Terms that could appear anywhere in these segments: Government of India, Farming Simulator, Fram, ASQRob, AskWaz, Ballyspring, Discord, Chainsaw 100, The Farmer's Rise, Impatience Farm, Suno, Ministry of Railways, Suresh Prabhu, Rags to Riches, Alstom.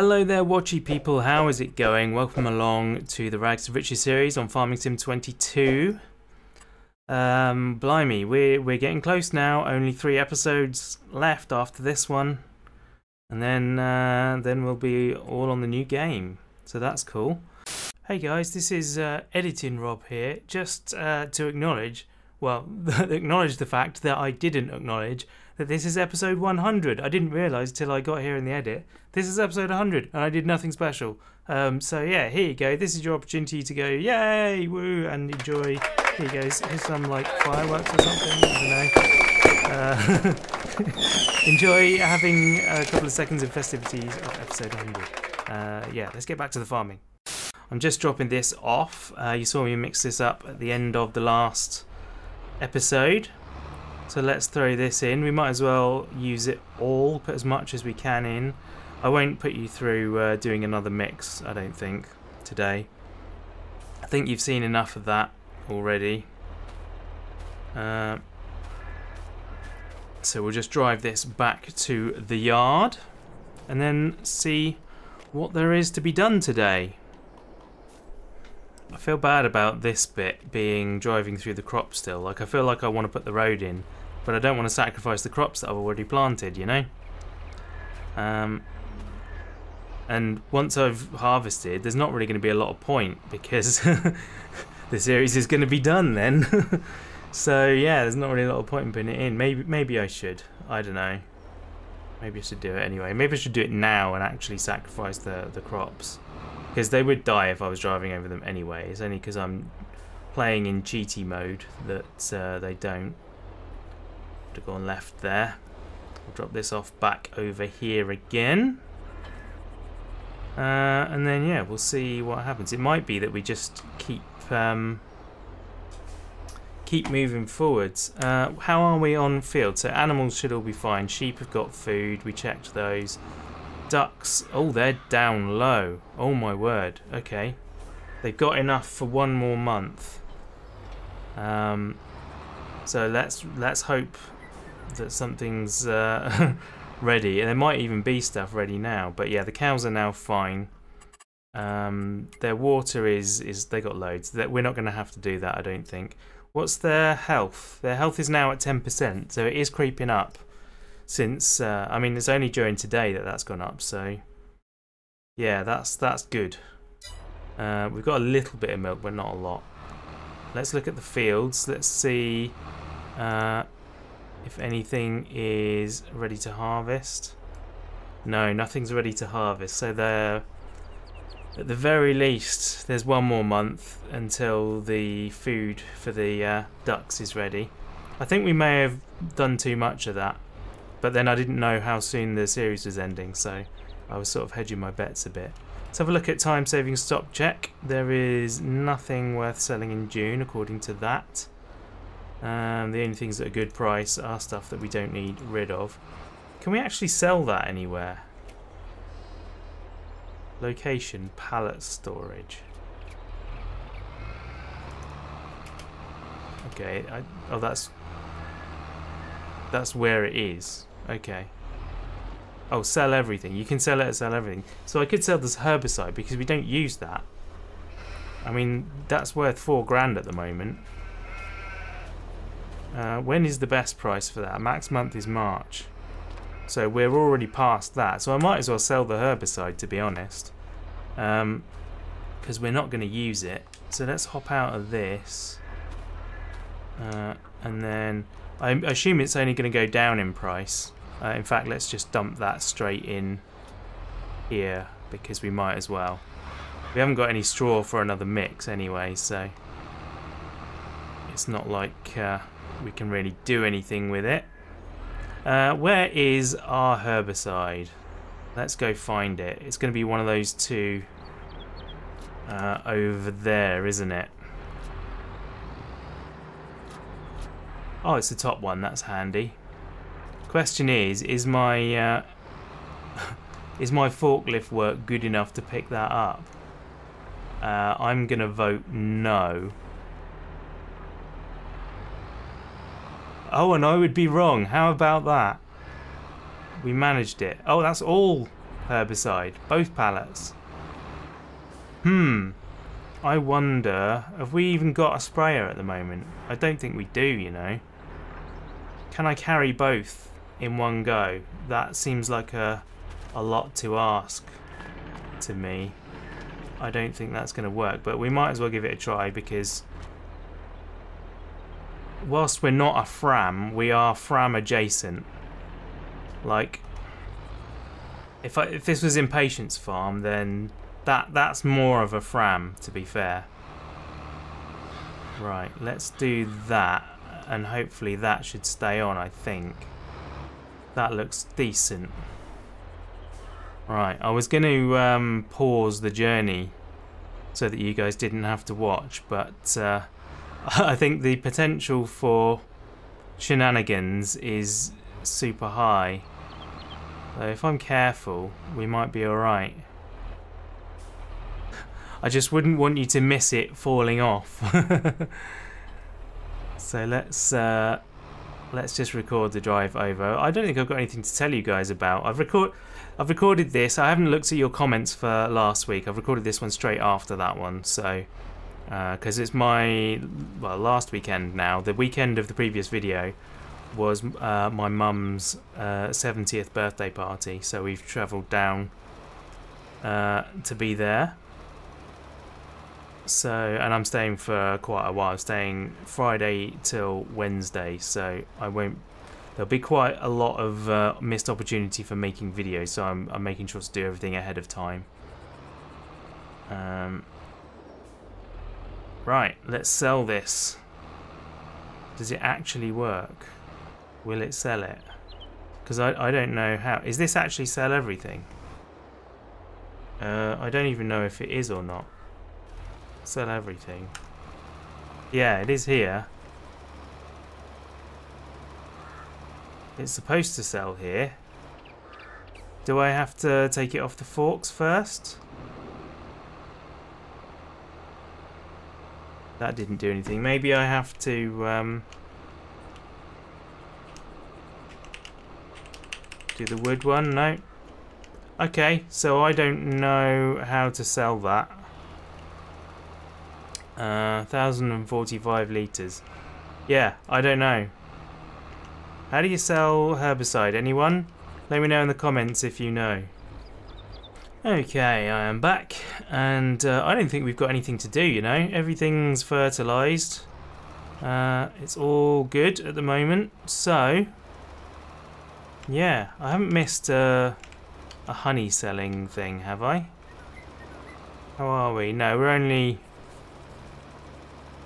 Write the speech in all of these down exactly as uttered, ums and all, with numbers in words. Hello there, watchy people, how is it going? Welcome along to the Rags to Riches series on Farming Sim twenty-two. Um, blimey, we're, we're getting close now, only three episodes left after this one. And then, uh, then we'll be all on the new game, so that's cool. Hey guys, this is uh, Editing Rob here, just uh, to acknowledge, well, acknowledge the fact that I didn't acknowledge that this is episode one hundred. I didn't realise till I got here in the edit. This is episode one hundred and I did nothing special. Um, so yeah, here you go. This is your opportunity to go, yay, woo, and enjoy. Here you go. Here's some like fireworks or something. I don't know. Uh, enjoy having a couple of seconds of festivities of episode one hundred. Uh, yeah, let's get back to the farming. I'm just dropping this off. Uh, you saw me mix this up at the end of the last episode. So let's throw this in. We might as well use it all, put as much as we can in. I won't put you through uh, doing another mix, I don't think, today. I think you've seen enough of that already. Uh, so we'll just drive this back to the yard and then see what there is to be done today. I feel bad about this bit being driving through the crop still. Like, I feel like I want to put the road in, but I don't want to sacrifice the crops that I've already planted, you know? Um, and once I've harvested, there's not really going to be a lot of point because the series is going to be done then. So, yeah, there's not really a lot of point in putting it in. Maybe, maybe I should. I don't know. Maybe I should do it anyway. Maybe I should do it now and actually sacrifice the, the crops. Because they would die if I was driving over them anyway. It's only because I'm playing in cheaty mode that uh, they don't. Have to go on left there. I'll drop this off back over here again. Uh, and then, yeah, we'll see what happens. It might be that we just keep um, keep moving forwards. Uh, how are we on field? So animals should all be fine. Sheep have got food. We checked those. Ducks, oh, they're down low. Oh my word. Okay, they've got enough for one more month. Um, so let's let's hope that something's uh, ready, and there might even be stuff ready now. But yeah, the cows are now fine. Um, their water is is they got loads. That we're not going to have to do that, I don't think. What's their health? Their health is now at ten percent, so it is creeping up. Since uh, I mean, it's only during today that that's gone up, so yeah, that's that's good. Uh, we've got a little bit of milk, but not a lot. Let's look at the fields. Let's see uh, if anything is ready to harvest. No, nothing's ready to harvest. So there, at the very least, there's one more month until the food for the uh, ducks is ready. I think we may have done too much of that. But then I didn't know how soon the series was ending, so I was sort of hedging my bets a bit. Let's have a look at time-saving stock check. There is nothing worth selling in June, according to that. Um, the only things at a good price are stuff that we don't need rid of. Can we actually sell that anywhere? Location, pallet storage. Okay, I, oh that's... that's where it is. Okay. Oh, sell everything. You can sell it and sell everything. So I could sell this herbicide because we don't use that. I mean, that's worth four grand at the moment. Uh, when is the best price for that? Max month is March. So we're already past that. So I might as well sell the herbicide, to be honest. Um, because we're not going to use it. So let's hop out of this. Uh, and then... I assume it's only going to go down in price. Uh, in fact, let's just dump that straight in here because we might as well. We haven't got any straw for another mix anyway, so it's not like uh, we can really do anything with it. Uh, where is our herbicide? Let's go find it. It's going to be one of those two uh, over there, isn't it? Oh, it's the top one. That's handy. Question is, is my uh, is my forklift work good enough to pick that up? Uh, I'm gonna vote no. Oh, and I would be wrong. How about that? We managed it. Oh, that's all. herbicide, both pallets. Hmm. I wonder, have we even got a sprayer at the moment? I don't think we do, you know. Can I carry both in one go? That seems like a, a lot to ask to me. I don't think that's going to work, but we might as well give it a try, because whilst we're not a Fram, we are Fram adjacent. Like, if I, if this was Impatience Farm, then that that's more of a Fram, to be fair. Right, let's do that, and hopefully that should stay on, I think. That looks decent. Right, I was going to um, pause the journey so that you guys didn't have to watch, but uh, I think the potential for shenanigans is super high. So if I'm careful, we might be alright. I just wouldn't want you to miss it falling off. So let's uh, let's just record the drive over. I don't think I've got anything to tell you guys about. I've record I've recorded this. I haven't looked at your comments for last week. I've recorded this one straight after that one. So because uh, it's my well last weekend now. The weekend of the previous video was uh, my mum's uh, seventieth birthday party. So we've travelled down uh, to be there. So, and I'm staying for quite a while. I'm staying Friday till Wednesday, so I won't. There'll be quite a lot of uh, missed opportunity for making videos, so I'm, I'm making sure to do everything ahead of time. Um, right, let's sell this. Does it actually work? Will it sell it? Because I, I don't know how. Is this actually sell everything? Uh, I don't even know if it is or not. Sell everything. Yeah, it is here. It's supposed to sell here. Do I have to take it off the forks first? That didn't do anything. Maybe I have to um, do the wood one. No. Okay, so I don't know how to sell that. Uh, one thousand forty-five litres. Yeah, I don't know. How do you sell herbicide? Anyone? Let me know in the comments if you know. Okay, I am back, and uh, I don't think we've got anything to do, you know. Everything's fertilised. Uh, it's all good at the moment, so... Yeah, I haven't missed uh, a honey selling thing, have I? How are we? No, we're only...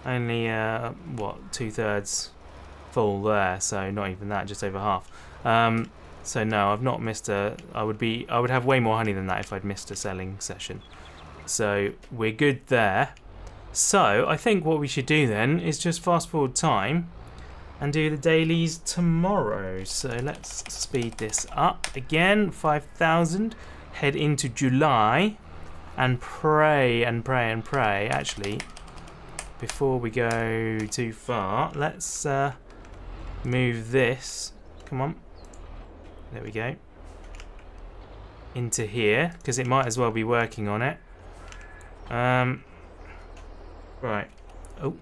Only, uh, what, two-thirds full there, so not even that, just over half. Um, so no, I've not missed a... I would be, I would have way more honey than that if I'd missed a selling session. So we're good there. So I think what we should do then is just fast-forward time and do the dailies tomorrow. So let's speed this up again, five thousand, head into July, and pray and pray and pray, actually... Before we go too far, let's uh, move this, come on, there we go, into here, because it might as well be working on it. Um, right, oh,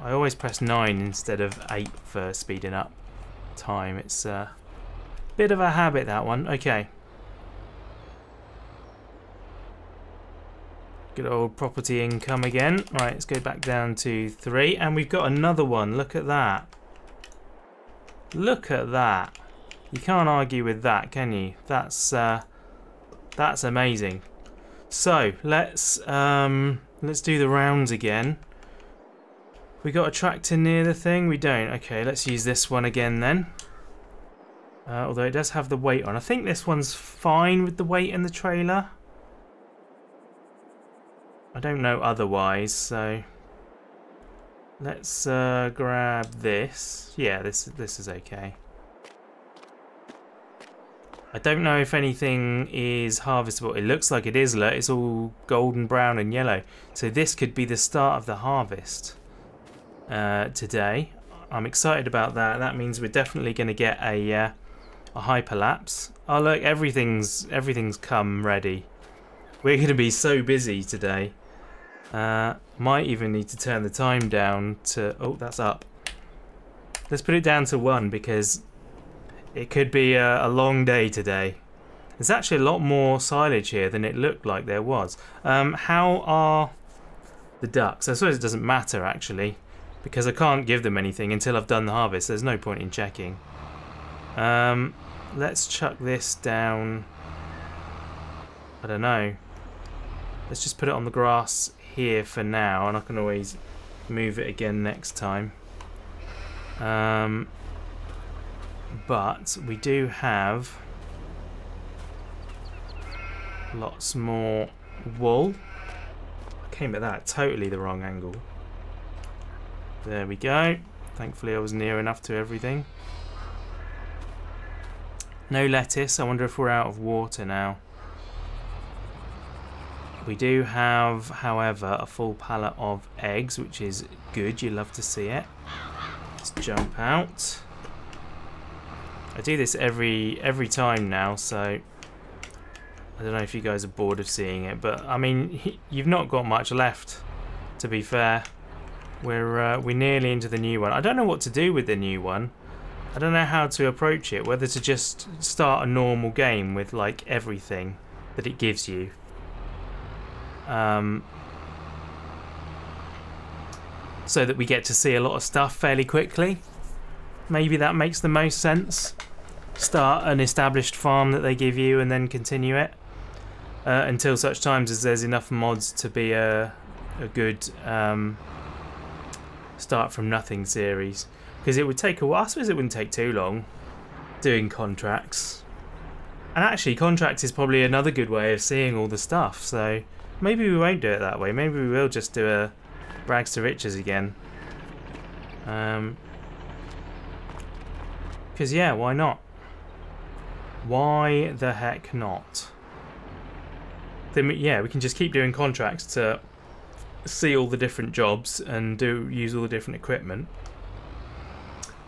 I always press nine instead of eight for speeding up time, it's a bit of a habit, that one. Okay. Good old property income again. Right, let's go back down to three, and we've got another one. Look at that. Look at that. You can't argue with that, can you? That's uh, that's amazing. So let's um, let's do the rounds again. We got a tractor near the thing. We don't. Okay, let's use this one again then. Uh, although it does have the weight on. I think this one's fine with the weight and the trailer. I don't know otherwise, so let's uh, grab this. Yeah, this this is okay. I don't know if anything is harvestable. It looks like it is. Look, it's all golden brown and yellow. So this could be the start of the harvest uh, today. I'm excited about that. That means we're definitely going to get a uh, a hyperlapse Oh look, everything's everything's come ready. We're going to be so busy today. Uh, might even need to turn the time down to... Oh, that's up. Let's put it down to one because it could be a, a long day today. There's actually a lot more silage here than it looked like there was. Um, how are the ducks? I suppose it doesn't matter actually because I can't give them anything until I've done the harvest. There's no point in checking. Um, let's chuck this down. I don't know. Let's just put it on the grass here for now and I can always move it again next time. Um, but we do have lots more wool. I came at that totally the wrong angle. There we go. Thankfully I was near enough to everything. No lettuce. I wonder if we're out of water now. We do have, however, a full pallet of eggs, which is good. You love to see it. Let's jump out. I do this every every time now, so I don't know if you guys are bored of seeing it, but I mean, you've not got much left. To be fair, we're uh, we're nearly into the new one. I don't know what to do with the new one. I don't know how to approach it. Whether to just start a normal game with like everything that it gives you. Um, so that we get to see a lot of stuff fairly quickly. Maybe that makes the most sense. Start an established farm that they give you and then continue it uh, until such times as there's enough mods to be a, a good um, start from nothing series. Because it would take a while. I suppose it wouldn't take too long doing contracts. And actually contracts is probably another good way of seeing all the stuff, so maybe we won't do it that way. Maybe we will just do a Rags to Riches again. Um, because, yeah, why not? Why the heck not? Then, we, yeah, we can just keep doing contracts to see all the different jobs and do use all the different equipment.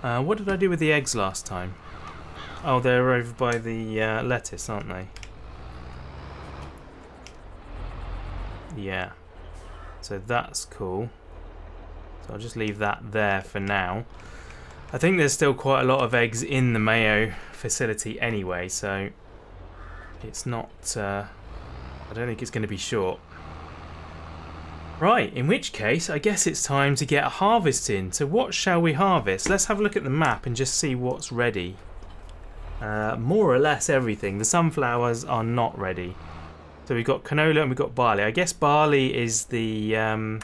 Uh, what did I do with the eggs last time? Oh, they're over by the uh, lettuce, aren't they? Yeah, so that's cool. So I'll just leave that there for now. I think there's still quite a lot of eggs in the Mayo facility anyway, so it's not, uh, I don't think it's going to be short. Right, in which case I guess it's time to get a harvest in. So what shall we harvest? Let's have a look at the map and just see what's ready. Uh, more or less everything. The sunflowers are not ready. So we've got canola and we've got barley. I guess barley is the um,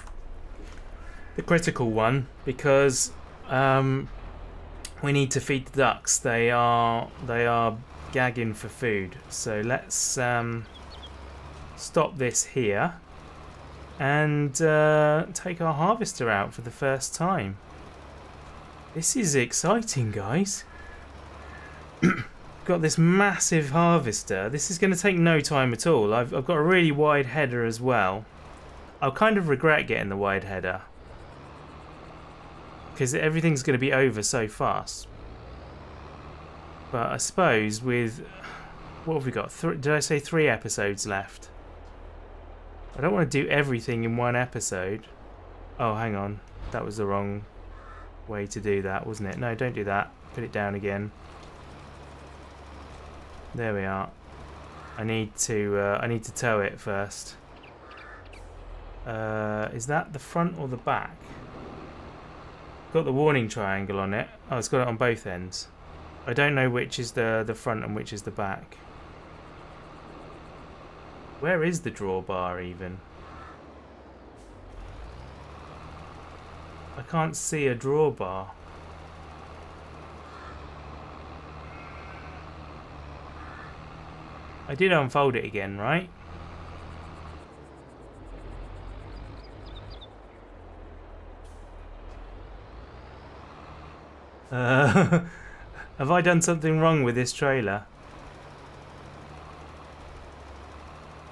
the critical one because um, we need to feed the ducks. They are they are gagging for food. So let's um, stop this here and uh, take our harvester out for the first time. This is exciting, guys. Got this massive harvester. This is going to take no time at all. I've, I've got a really wide header as well. I'll kind of regret getting the wide header because everything's going to be over so fast. But I suppose with what have we got? Th did I say three episodes left? I don't want to do everything in one episode. Oh, hang on. That was the wrong way to do that, wasn't it? No, don't do that. Put it down again. There we are. I need to uh, I need to tow it first. Uh, is that the front or the back? Got the warning triangle on it. Oh, it's got it on both ends. I don't know which is the the front and which is the back. Where is the drawbar even? I can't see a drawbar. I did unfold it again, right? Uh, have I done something wrong with this trailer?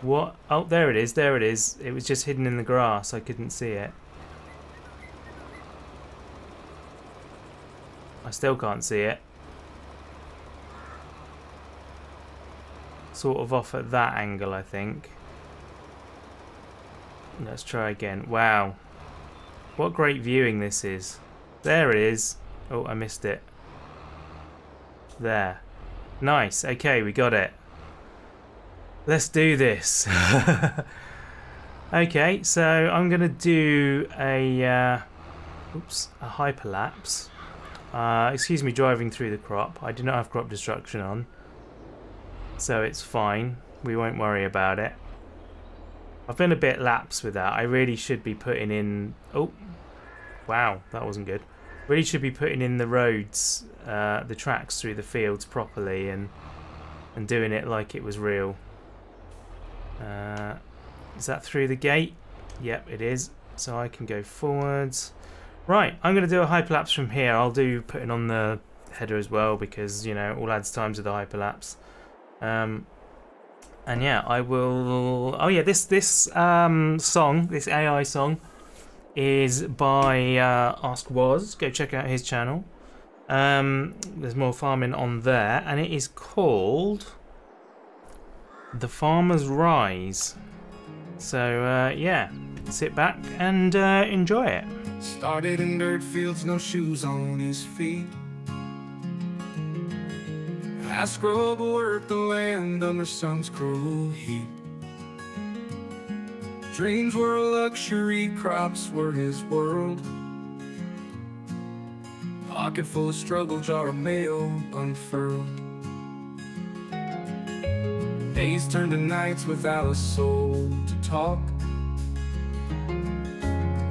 What? Oh, there it is, there it is. It was just hidden in the grass, I couldn't see it. I still can't see it. sort of off at that angle, I think. Let's try again. Wow. What great viewing this is. There it is. Oh, I missed it. There. Nice. Okay, we got it. Let's do this. Okay, so I'm going to do a, uh, oops, a hyperlapse. Uh, excuse me, driving through the crop. I do not have crop destruction on, so it's fine. We won't worry about it. I've been a bit lapsed with that. I really should be putting in... Oh, wow, that wasn't good. Really should be putting in the roads, uh, the tracks through the fields properly and and doing it like it was real. Uh, is that through the gate? Yep, it is. So I can go forwards. Right, I'm going to do a hyperlapse from here. I'll do putting on the header as well because, you know, all adds time to the hyperlapse. Um... And yeah, I will... Oh yeah, this this um, song, this A I song, is by uh, AskWaz. Go check out his channel. Um, there's more farming on there. And it is called The Farmer's Rise. So uh, yeah, sit back and uh, enjoy it. Started in dirt fields, no shoes on his feet. ASQRob worked the land under sun's cruel heat. Dreams were a luxury, crops were his world. Pocket full of struggle, jar of mail unfurled. Days turned to nights without a soul to talk.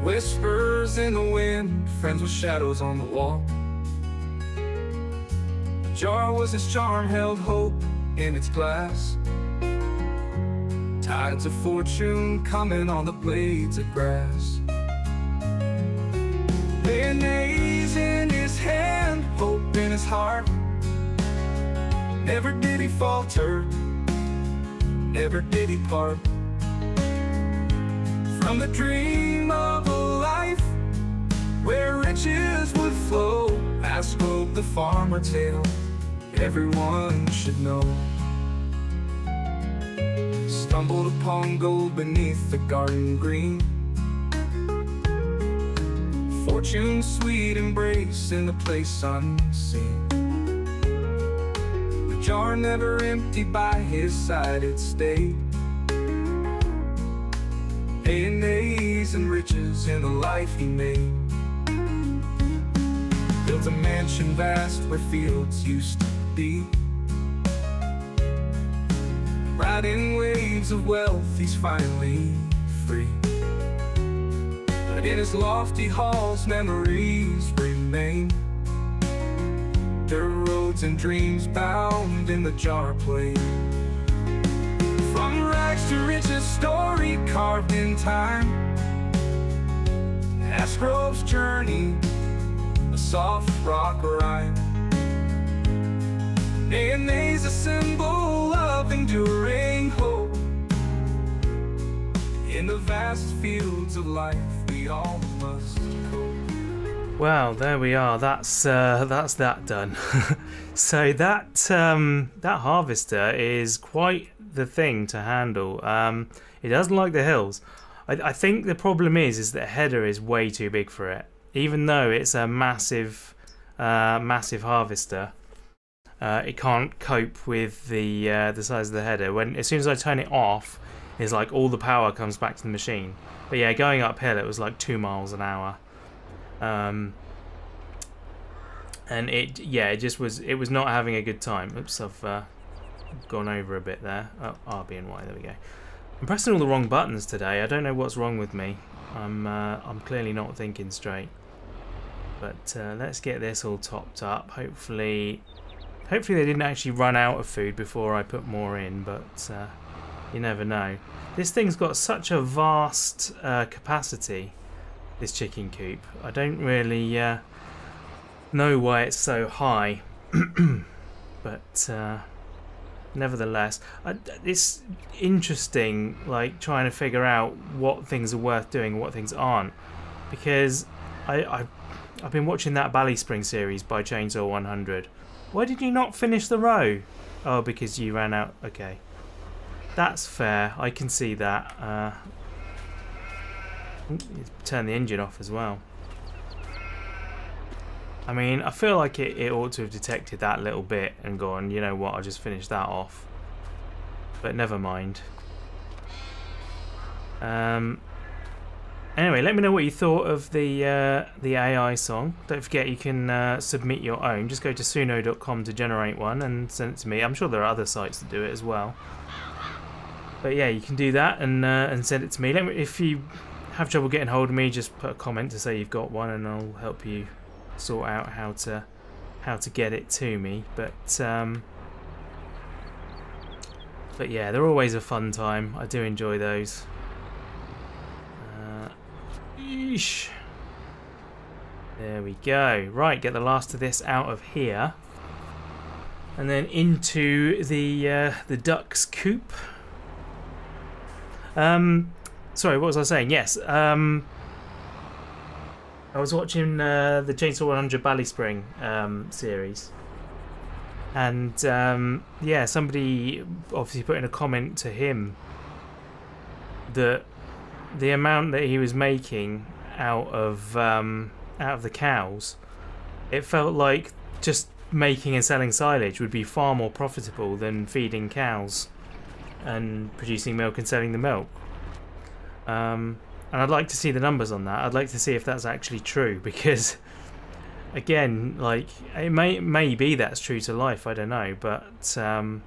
Whispers in the wind, friends with shadows on the wall. Jar was his charm, held hope in its glass. Tides of fortune coming on the blades of grass. Mayonnaise in his hand, hope in his heart. Never did he falter, never did he part from the dream of a life where riches would flow. ASQRob, the farmer tale everyone should know. Stumbled upon gold beneath the garden green. Fortune's sweet embrace in the place unseen. The jar never empty, by his side it stayed. Mayonnaise and riches in the life he made. Built a mansion vast where fields used to be. Riding waves of wealth, he's finally free. But in his lofty halls, memories remain. Dirt roads and dreams bound in the jar plane. From rags to riches, story carved in time. ASQRob's journey, a soft rock rhyme. Mayonnaise, a symbol of enduring hope. In the vast fields of life, we all must cope. Well, there we are. That's uh, that's that done. So that um, that harvester is quite the thing to handle. Um, it doesn't like the hills. I, I think the problem is is that header is way too big for it. Even though it's a massive, uh, massive harvester, uh, it can't cope with the uh, the size of the header. When as soon as I turn it off, it's like all the power comes back to the machine. But yeah, going uphill, it was like two miles an hour, um, and it yeah, it just was. It was not having a good time. Oops, I've uh, gone over a bit there. Oh, R, B, and Y. There we go. I'm pressing all the wrong buttons today. I don't know what's wrong with me. I'm uh, I'm clearly not thinking straight. But uh, let's get this all topped up. Hopefully, hopefully they didn't actually run out of food before I put more in, but uh, you never know. This thing's got such a vast uh, capacity, this chicken coop. I don't really uh, know why it's so high, but uh, nevertheless, I, it's interesting, like trying to figure out what things are worth doing, what things aren't, because I, I I've been watching that Ballyspring series by Chainsaw one hundred. Why did you not finish the row? Oh, because you ran out. Okay, That's fair. I can see that. Uh, ooh, turn the engine off as well. I mean, I feel like it, it ought to have detected that little bit and gone, you know what, I'll just finish that off. But never mind. Um, anyway, let me know what you thought of the uh, the A I song. Don't forget you can uh, submit your own. Just go to suno dot com to generate one and send it to me. I'm sure there are other sites that do it as well. But yeah, you can do that and uh, and send it to me. Let me. If you have trouble getting hold of me, just put a comment to say you've got one and I'll help you sort out how to how to get it to me, but um, but yeah, they're always a fun time. I do enjoy those. Uh, eesh. There we go. Right, get the last of this out of here, and then into the uh, the duck's coop. Um, sorry, what was I saying? Yes. Um, I was watching uh, the Chainsaw one hundred Ballyspring um, series, and um, yeah, somebody obviously put in a comment to him that the amount that he was making out of um, out of the cows, it felt like just making and selling silage would be far more profitable than feeding cows and producing milk and selling the milk. Um, And I'd like to see the numbers on that. I'd like to see if that's actually true, because, again, like, it may may be that's true to life. I don't know, but because um,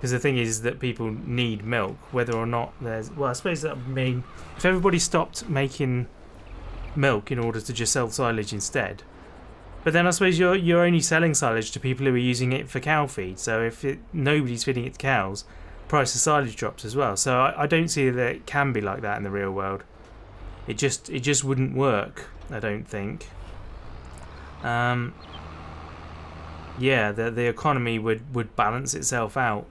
the thing is that people need milk, whether or not there's. Well, I suppose that would mean if everybody stopped making milk in order to just sell silage instead. But then I suppose you're you're only selling silage to people who are using it for cow feed. So if it, nobody's feeding it to cows, price of silage drops as well. So I, I don't see that it can be like that in the real world. It just it just wouldn't work, I don't think. Um, yeah, the the economy would would balance itself out,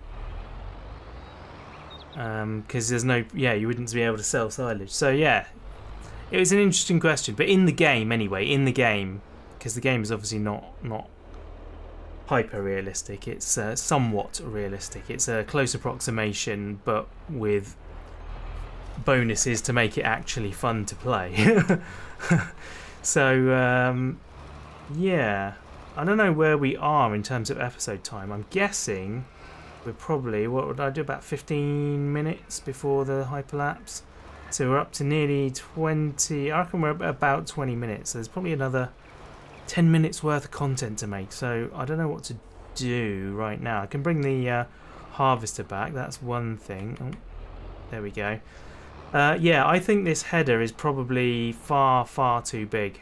because um, there's no yeah you wouldn't be able to sell silage. So yeah, it was an interesting question, but in the game anyway, in the game, because the game is obviously not not hyper realistic. It's uh, somewhat realistic. It's a close approximation, but with bonuses to make it actually fun to play. So um, yeah, I don't know where we are in terms of episode time. I'm guessing we're probably, what would I do, about fifteen minutes before the hyperlapse, so we're up to nearly twenty. I reckon we're about twenty minutes, so there's probably another ten minutes worth of content to make. So I don't know what to do right now. I can bring the uh, harvester back, that's one thing. Oh, there we go. Uh, yeah, I think this header is probably far, far too big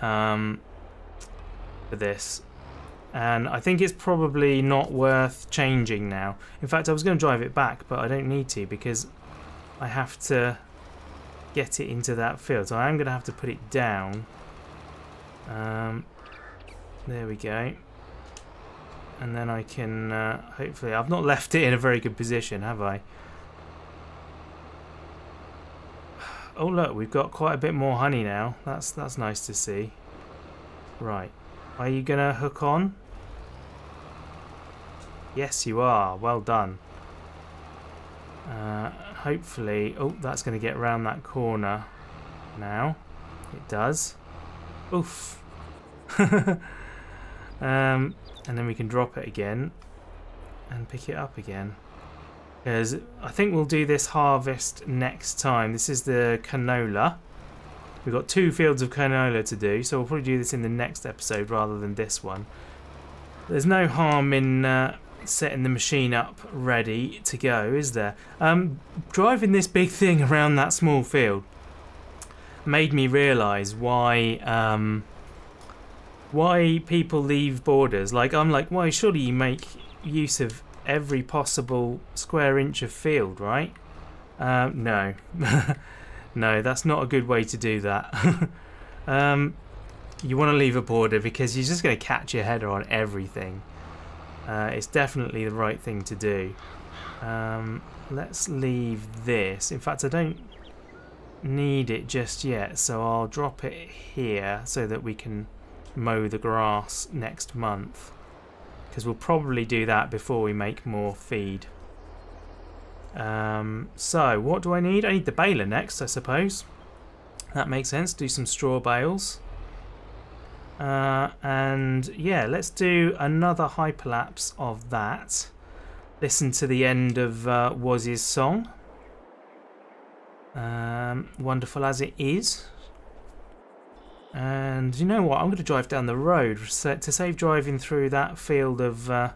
um, for this. And I think it's probably not worth changing now. In fact, I was going to drive it back, but I don't need to, because I have to get it into that field. So I am going to have to put it down. Um, there we go. And then I can, uh, hopefully, I've not left it in a very good position, have I? Oh look, we've got quite a bit more honey now. That's that's nice to see. Right, are you gonna hook on? Yes, you are. Well done. Uh, hopefully, oh, that's gonna get round that corner. Now, it does. Oof. um, and then we can drop it again and pick it up again. Because I think we'll do this harvest next time. This is the canola. We've got two fields of canola to do, so we'll probably do this in the next episode rather than this one. There's no harm in uh, setting the machine up ready to go, is there? Um, driving this big thing around that small field made me realise why um, why people leave borders. Like, I'm like, why? Surely you make use of every possible square inch of field, right? Um, no. No, that's not a good way to do that. um, you want to leave a border because you're just going to catch your header on everything. Uh, it's definitely the right thing to do. Um, let's leave this. In fact, I don't need it just yet, so I'll drop it here so that we can mow the grass next month. Because we'll probably do that before we make more feed. Um, so what do I need? I need the baler next, I suppose. That makes sense. Do some straw bales. Uh, and yeah, let's do another hyperlapse of that. Listen to the end of uh, Waz's song. Um, wonderful as it is. And you know what? I'm going to drive down the road to save driving through that field of uh,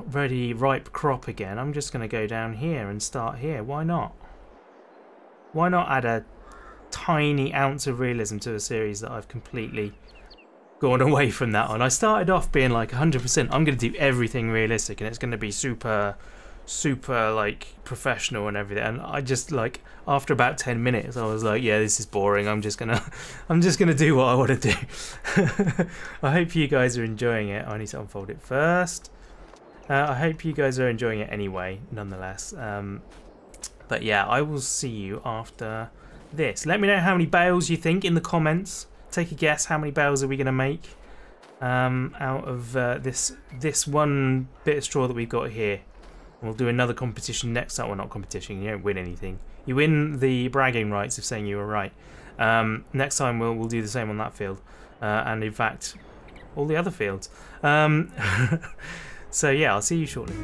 already ripe crop again. I'm just going to go down here and start here. Why not? Why not add a tiny ounce of realism to a series that I've completely gone away from that on? I started off being like one hundred percent I'm going to do everything realistic and it's going to be super... super like professional and everything, and I just like after about ten minutes I was like, yeah, this is boring, I'm just gonna I'm just gonna do what I want to do. I hope you guys are enjoying it. I need to unfold it first. uh, I hope you guys are enjoying it anyway nonetheless, um, but yeah, I will see you after this. Let me know how many bales you think in the comments. Take a guess, how many bales are we gonna make um, out of uh, this this one bit of straw that we've got here. We'll do another competition next time. Well, not competition, you don't win anything. You win the bragging rights of saying you were right. Um, next time we'll, we'll do the same on that field. Uh, and in fact, all the other fields. Um, so yeah, I'll see you shortly.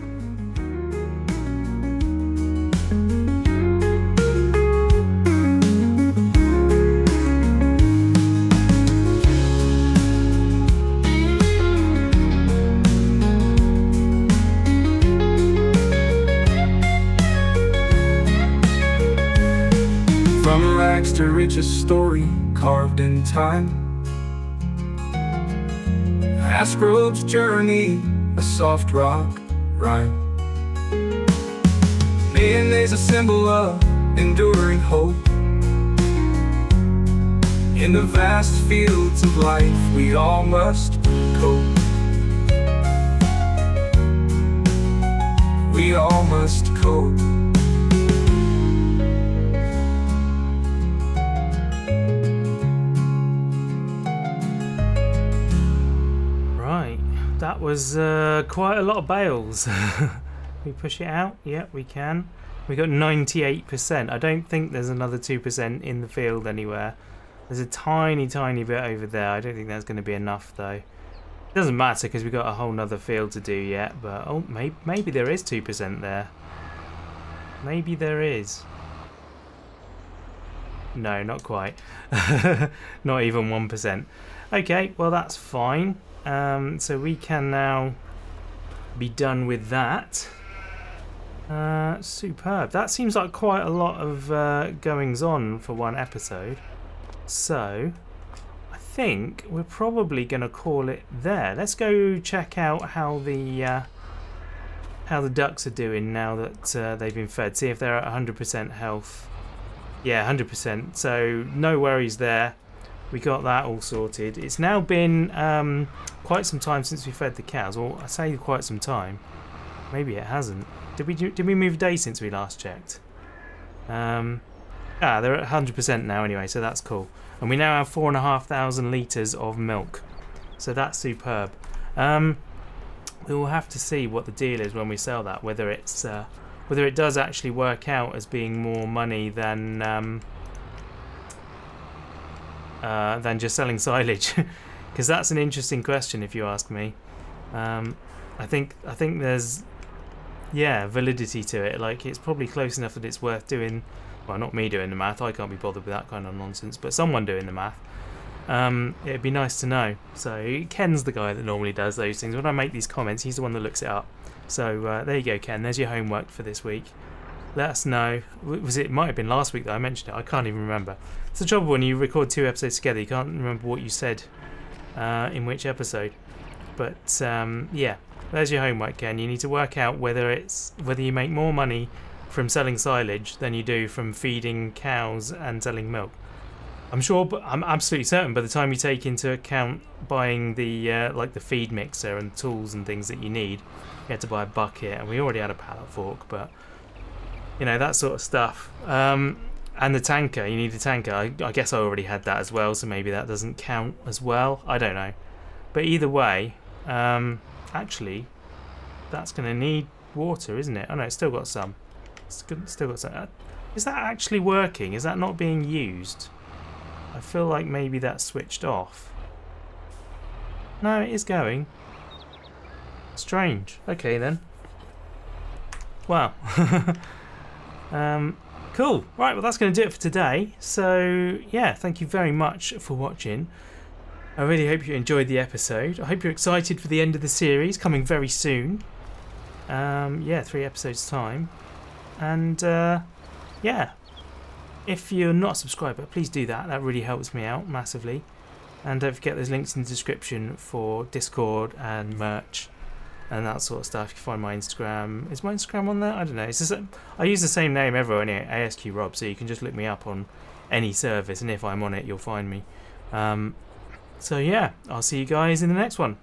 From rags to riches, story carved in time. AskWaz's journey, a soft rock rhyme. Mayonnaise, a symbol of enduring hope. In the vast fields of life, we all must cope. We all must cope. That was uh, quite a lot of bales. We push it out? Yeah, we can. We got ninety-eight percent. I don't think there's another two percent in the field anywhere. There's a tiny, tiny bit over there. I don't think that's going to be enough, though. It doesn't matter because we've got a whole nother field to do yet. But oh, maybe, maybe there is two percent there. Maybe there is. No, not quite. Not even one percent. Okay, well, that's fine. Um, so we can now be done with that. Uh, superb. That seems like quite a lot of uh, goings on for one episode. So I think we're probably going to call it there. Let's go check out how the uh, how the ducks are doing now that uh, they've been fed. See if they're at one hundred percent health. Yeah, one hundred percent. So no worries there. We got that all sorted. It's now been um, quite some time since we fed the cows. Well, I say quite some time. Maybe it hasn't. Did we do, did we move a day since we last checked? Um, ah, they're at one hundred percent now anyway, so that's cool. And we now have four and a half thousand litres of milk. So that's superb. Um, we will have to see what the deal is when we sell that. Whether it's uh, whether it does actually work out as being more money than. Um, Uh, than just selling silage, because that's an interesting question if you ask me. Um, I think I think there's yeah validity to it. Like it's probably close enough that it's worth doing. Well, not me doing the math. I can't be bothered with that kind of nonsense. But someone doing the math. Um, it'd be nice to know. So Ken's the guy that normally does those things. When I make these comments, he's the one that looks it up. So uh, there you go, Ken. There's your homework for this week. Let us know. Was it, it might have been last week that I mentioned it. I can't even remember. It's the trouble when you record two episodes together. You can't remember what you said uh, in which episode. But um, yeah, there's your homework, Ken. You need to work out whether it's whether you make more money from selling silage than you do from feeding cows and selling milk. I'm sure, but I'm absolutely certain. By the time you take into account buying the uh, like the feed mixer and tools and things that you need, you had to buy a bucket, and we already had a pallet fork, but. You know, that sort of stuff. Um, and the tanker, you need a tanker. I, I guess I already had that as well, so maybe that doesn't count as well. I don't know. But either way, um, actually, that's going to need water, isn't it? Oh no, it's still got some. It's still got some. Is that actually working? Is that not being used? I feel like maybe that's switched off. No, it is going. Strange. Okay then. Wow. um, cool. Right, well that's going to do it for today. So yeah, thank you very much for watching. I really hope you enjoyed the episode. I hope you're excited for the end of the series coming very soon. Um, yeah, three episodes time. And uh, yeah, if you're not a subscriber, please do that. That really helps me out massively. And don't forget there's links in the description for Discord and merch and that sort of stuff. You can find my Instagram. Is my Instagram on there? I don't know. It's just, I use the same name everywhere anyway, ASQRob, so you can just look me up on any service, and if I'm on it, you'll find me. Um, so yeah, I'll see you guys in the next one.